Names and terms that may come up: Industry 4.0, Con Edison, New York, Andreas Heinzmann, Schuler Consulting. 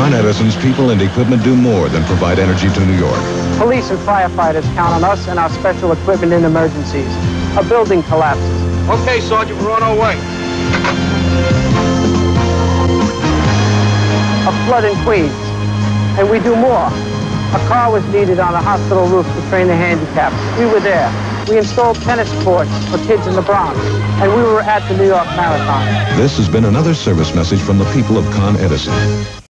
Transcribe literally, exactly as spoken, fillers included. Con Edison's people and equipment do more than provide energy to New York. Police and firefighters count on us and our special equipment in emergencies. A building collapses. Okay, Sergeant, we're on our way. A flood in Queens. And we do more. A car was needed on a hospital roof to train the handicapped. We were there. We installed tennis courts for kids in the Bronx, and we were at the New York Marathon. This has been another service message from the people of Con Edison.